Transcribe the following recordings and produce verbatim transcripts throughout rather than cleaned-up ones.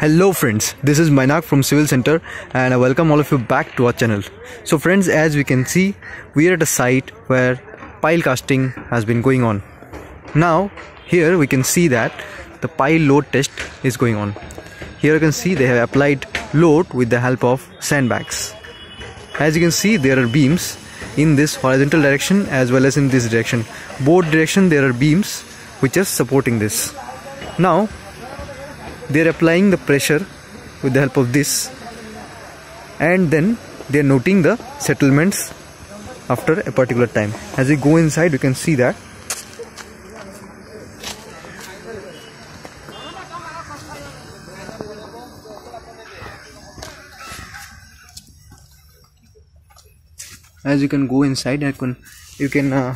Hello friends, this is Mainak from Civil Center and I welcome all of you back to our channel. So friends, as we can see, we are at a site where pile casting has been going on. Now here we can see that the pile load test is going on. Here you can see they have applied load with the help of sandbags. As you can see, there are beams in this horizontal direction as well as in this direction. Both direction there are beams which are supporting this. Now they are applying the pressure with the help of this, and then they are noting the settlements after a particular time. As we go inside, we can see that as you can go inside I can you can uh,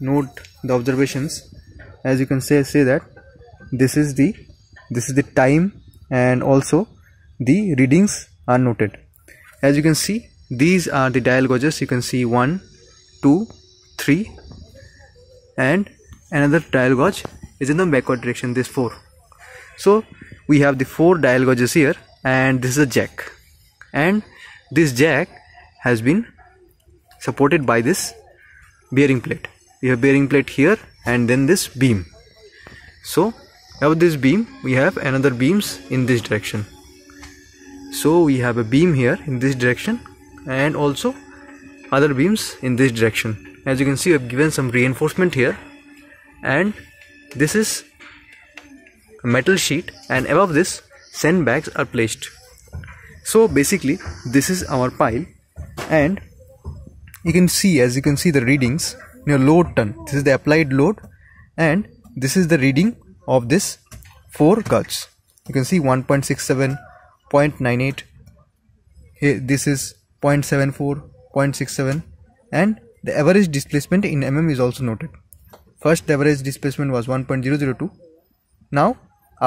note the observations. As you can say say that this is the This is the time, and also the readings are noted. As you can see, these are the dial gauges. You can see one, two, three, and another dial gauge is in the backward direction, this four. So we have the four dial gauges here, and this is a jack, and this jack has been supported by this bearing plate. We have bearing plate here and then this beam. So above this beam we have another beams in this direction. So we have a beam here in this direction and also other beams in this direction. As you can see, we have given some reinforcement here, and this is a metal sheet, and above this sandbags are placed. So basically this is our pile, and you can see as you can see the readings near load ton. This is the applied load, and this is the reading of this four gauges. You can see one point six seven, zero point nine eight, here this is zero point seven four, zero point six seven, and the average displacement in mm is also noted. First, the average displacement was one point zero zero two. Now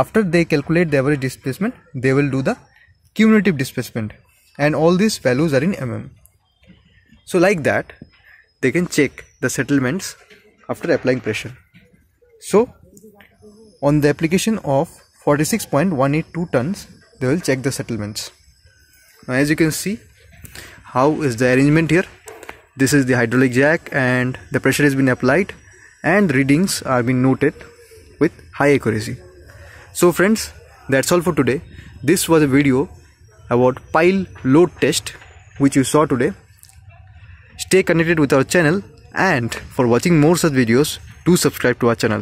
after they calculate the average displacement, they will do the cumulative displacement, and all these values are in mm. So like that they can check the settlements after applying pressure. So on the application of forty-six point one eight two tons, they will check the settlements. Now as you can see, how is the arrangement here. This is the hydraulic jack, and the pressure has been applied, and readings are being noted with high accuracy. So friends, that's all for today. This was a video about pile load test which you saw today. Stay connected with our channel, and for watching more such videos, do subscribe to our channel.